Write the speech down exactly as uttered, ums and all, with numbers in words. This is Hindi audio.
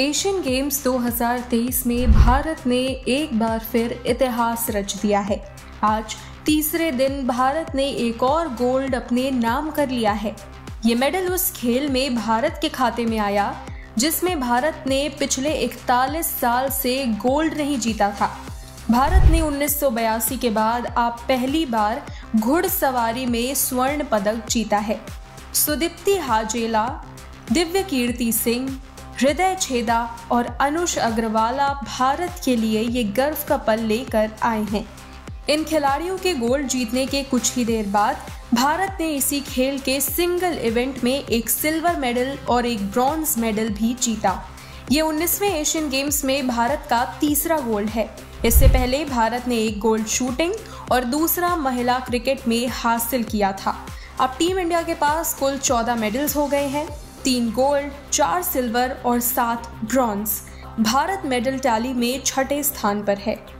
एशियन गेम्स दो हज़ार तेईस में भारत ने एक बार फिर इतिहास रच दिया है। आज तीसरे दिन भारत ने एक और गोल्ड अपने नाम कर लिया है। ये मेडल उस खेल में भारत के खाते में आया जिसमें भारत ने पिछले इकतालीस साल से गोल्ड नहीं जीता था। भारत ने उन्नीस सौ बयासी के बाद आप पहली बार घुड़सवारी में स्वर्ण पदक जीता है। सुदीप्ति हाजेला, दिव्य कीर्ति सिंह, हृदय छेदा और अनुश अग्रवाला भारत के लिए ये गर्व का पल लेकर आए हैं। इन खिलाड़ियों के गोल्ड जीतने के कुछ ही देर बाद भारत ने इसी खेल के सिंगल इवेंट में एक सिल्वर मेडल और एक ब्रॉन्ज मेडल भी जीता। ये उन्नीसवें एशियन गेम्स में भारत का तीसरा गोल्ड है। इससे पहले भारत ने एक गोल्ड शूटिंग और दूसरा महिला क्रिकेट में हासिल किया था। अब टीम इंडिया के पास कुल चौदह मेडल्स हो गए हैं, तीन गोल्ड, चार सिल्वर और सात ब्रॉन्ज। भारत मेडल टैली में छठे स्थान पर है।